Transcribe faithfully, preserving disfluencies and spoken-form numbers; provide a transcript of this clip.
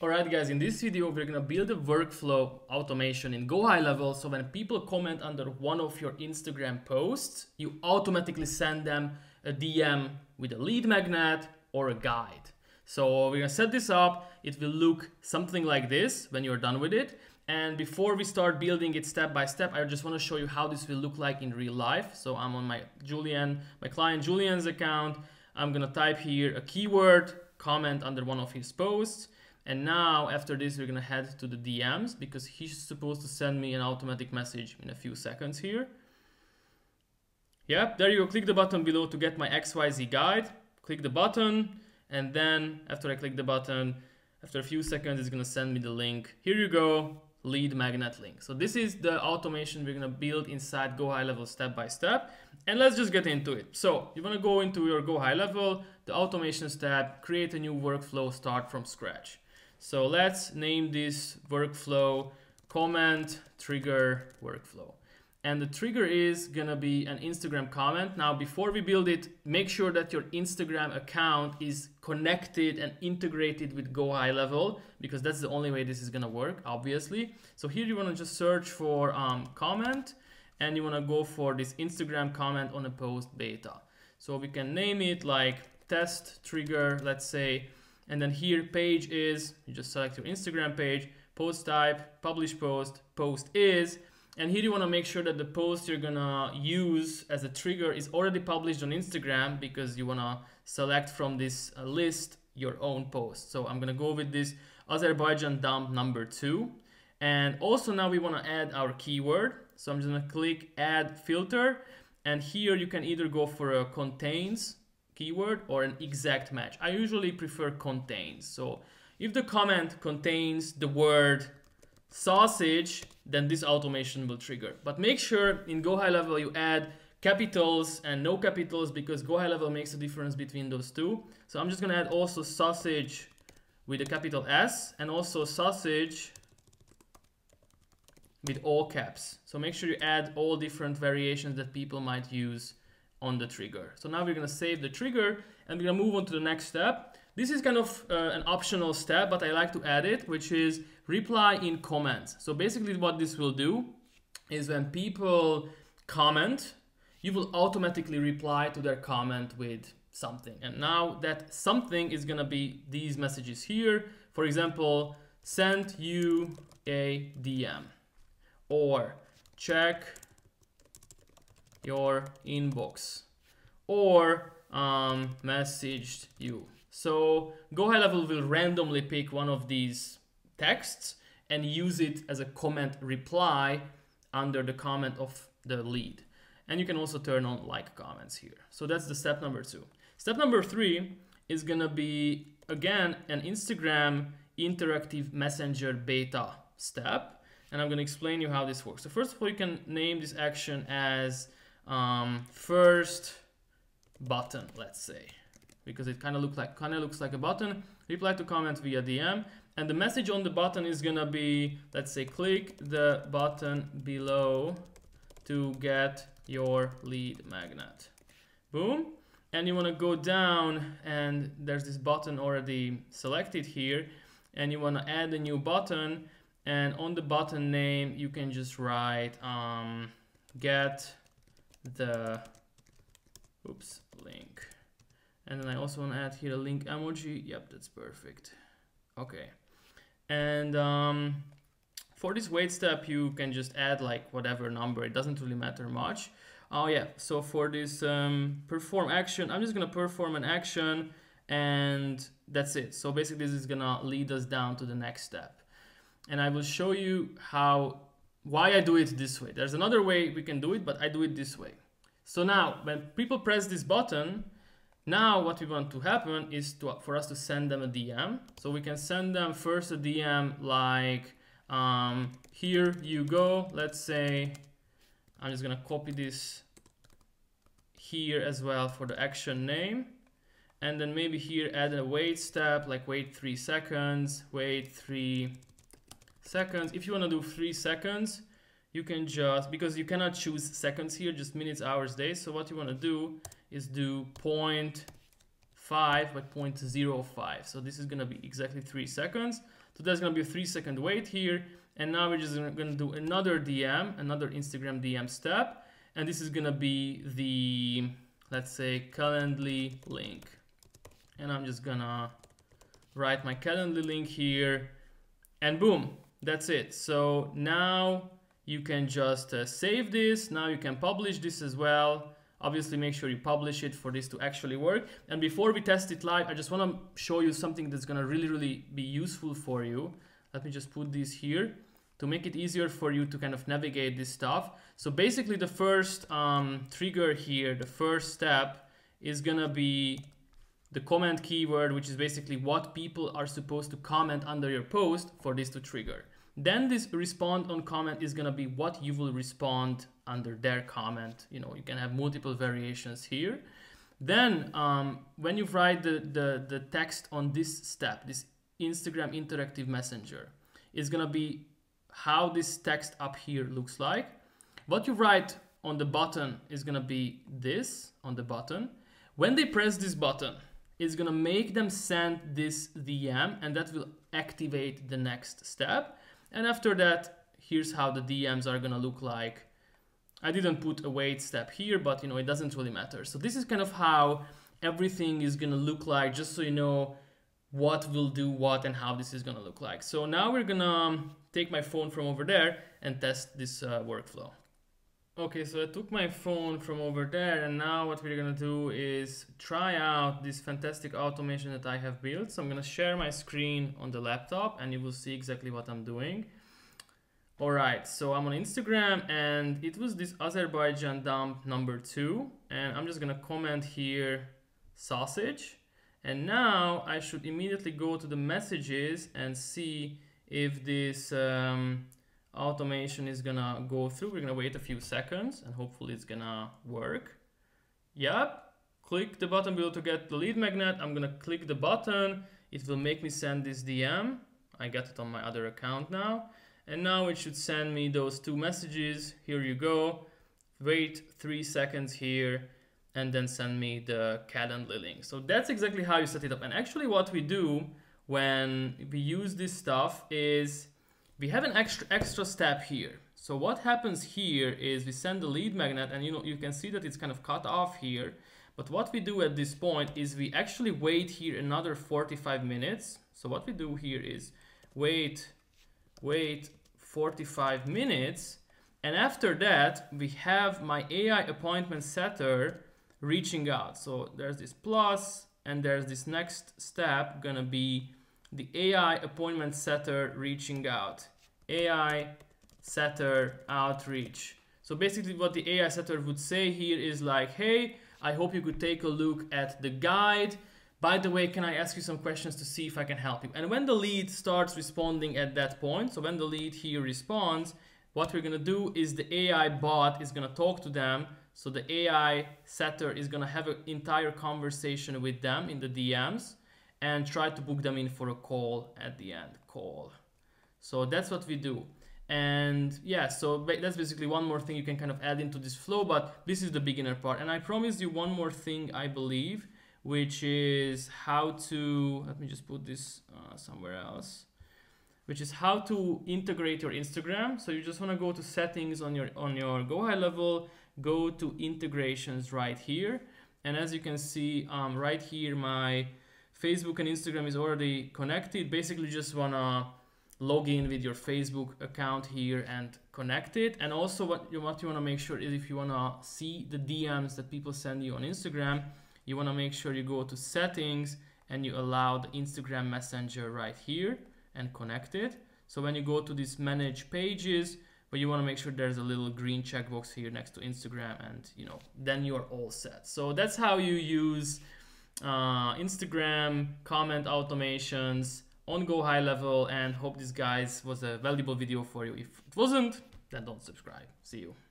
Alright guys, in this video we're gonna build a workflow automation in GoHighLevel, so when people comment under one of your Instagram posts, you automatically send them a D M with a lead magnet or a guide. So we're gonna set this up. It will look something like this when you're done with it. And before we start building it step by step, I just want to show you how this will look like in real life. So I'm on my Julian, my client Julian's account. I'm gonna type here a keyword, comment under one of his posts. And now after this, we're gonna head to the D Ms because he's supposed to send me an automatic message in a few seconds here. Yep, there you go. Click the button below to get my X Y Z guide. Click the button. And then after I click the button, after a few seconds, it's gonna send me the link. Here you go, lead magnet link. So this is the automation we're gonna build inside GoHighLevel step by step. And let's just get into it. So you wanna go into your GoHighLevel, the automations tab, create a new workflow, start from scratch. So let's name this workflow comment trigger workflow. And the trigger is gonna be an Instagram comment. Now, before we build it, make sure that your Instagram account is connected and integrated with GoHighLevel, because that's the only way this is gonna work, obviously. So here you wanna just search for um, comment, and you wanna go for this Instagram comment on a post beta. So we can name it like test trigger, let's say. And then here page is, you just select your Instagram page, post type, publish post, post is, and here you wanna make sure that the post you're gonna use as a trigger is already published on Instagram, because you wanna select from this list your own post. So I'm gonna go with this Azerbaijan dump number two. And also now we wanna add our keyword. So I'm just gonna click add filter. And here you can either go for a contains keyword or an exact match. I usually prefer contains. So if the comment contains the word sausage, then this automation will trigger. But make sure in GoHighLevel you add capitals and no capitals, because GoHighLevel makes a difference between those two. So I'm just gonna add also sausage with a capital S, and also sausage with all caps. So make sure you add all different variations that people might use on the trigger. So now we're gonna save the trigger and we're gonna move on to the next step. This is kind of uh, an optional step, but I like to add it, which is reply in comments. So basically what this will do is when people comment, you will automatically reply to their comment with something. And now that something is gonna be these messages here. For example, sent you a D M, or check your inbox, or um, messaged you. So GoHighLevel will randomly pick one of these texts and use it as a comment reply under the comment of the lead. And you can also turn on like comments here. So that's the step number two. Step number three is gonna be, again, an Instagram interactive messenger beta step. And I'm gonna explain you how this works. So first of all, you can name this action as Um, first button, let's say, because it kind of looks like kind of looks like a button. Reply to comment via D M, and the message on the button is gonna be, let's say, click the button below to get your lead magnet. Boom. And you want to go down, and there's this button already selected here, and you want to add a new button, and on the button name you can just write um, get the oops link. And then I also want to add here a link emoji. Yep, that's perfect. Okay, and um, for this wait step you can just add like whatever number, it doesn't really matter much. Oh yeah, so for this um, perform action, I'm just gonna perform an action, and that's it. So basically this is gonna lead us down to the next step, and I will show you how why I do it this way. There's another way we can do it, but I do it this way. So now when people press this button, now what we want to happen is to, for us to send them a D M. So we can send them first a D M like, um, here you go. Let's say, I'm just gonna copy this here as well for the action name. And then maybe here add a wait step, like wait three seconds, wait three seconds. If you want to do three seconds, you can just, because you cannot choose seconds here, just minutes, hours, days. So what you want to do is do zero point five, but zero point zero five. So this is going to be exactly three seconds. So that's gonna be a three second wait here. And now we're just gonna do another D M, another Instagram D M step. And this is gonna be the, let's say, Calendly link. And I'm just gonna write my Calendly link here, and boom, that's it. So now you can just uh, save this. Now you can publish this as well. Obviously, make sure you publish it for this to actually work. And before we test it live, I just want to show you something that's going to really, really be useful for you. Let me just put this here to make it easier for you to kind of navigate this stuff. So basically the first um, trigger here, the first step is going to be the comment keyword, which is basically what people are supposed to comment under your post for this to trigger. Then this respond on comment is going to be what you will respond under their comment. You know, you can have multiple variations here. Then um, when you write the, the, the text on this step, this Instagram interactive messenger, is going to be how this text up here looks like. What you write on the button is going to be this on the button. When they press this button, it's going to make them send this D M, and that will activate the next step. And after that, here's how the D Ms are gonna look like. I didn't put a wait step here, but you know, it doesn't really matter. So this is kind of how everything is gonna look like, just so you know what will do what and how this is gonna look like. So now we're gonna take my phone from over there and test this uh, workflow. Okay, so I took my phone from over there, and now what we're gonna do is try out this fantastic automation that I have built. So I'm gonna share my screen on the laptop and you will see exactly what I'm doing. All right, so I'm on Instagram and it was this Azerbaijan dump number two, and I'm just gonna comment here sausage. And now I should immediately go to the messages and see if this um, automation is gonna go through. We're gonna wait a few seconds and hopefully it's gonna work. Yep, click the button below to get the lead magnet. I'm gonna click the button. It will make me send this D M. I got it on my other account now. And now it should send me those two messages. Here you go. Wait three seconds here and then send me the Calendly link. So that's exactly how you set it up. And actually what we do when we use this stuff is we have an extra extra step here. So what happens here is we send the lead magnet, and you know, you can see that it's kind of cut off here. But what we do at this point is we actually wait here another forty-five minutes. So what we do here is wait, wait forty-five minutes. And after that, we have my A I appointment setter reaching out. So there's this plus, and there's this next step gonna be the A I appointment setter reaching out, A I setter outreach. So basically what the A I setter would say here is like, hey, I hope you could take a look at the guide. By the way, can I ask you some questions to see if I can help you? And when the lead starts responding at that point, so when the lead here responds, what we're gonna do is the A I bot is gonna talk to them. So the A I setter is gonna have an entire conversation with them in the D Ms and try to book them in for a call at the end, call. So that's what we do. And yeah, so that's basically one more thing you can kind of add into this flow, but this is the beginner part. And I promised you one more thing, I believe, which is how to, let me just put this uh, somewhere else, which is how to integrate your Instagram. So you just wanna go to settings on your, on your GoHighLevel, go to integrations right here. And as you can see um, right here, my Facebook and Instagram is already connected. Basically, you just wanna log in with your Facebook account here and connect it. And also what you, what you wanna make sure is if you wanna see the D Ms that people send you on Instagram, you wanna make sure you go to settings and you allow the Instagram Messenger right here and connect it. So when you go to this manage pages, but you wanna make sure there's a little green checkbox here next to Instagram, and you know, then you're all set. So that's how you use Uh, Instagram comment automations on GoHighLevel, and hope this guys was a valuable video for you. If it wasn't, then don't subscribe. See you.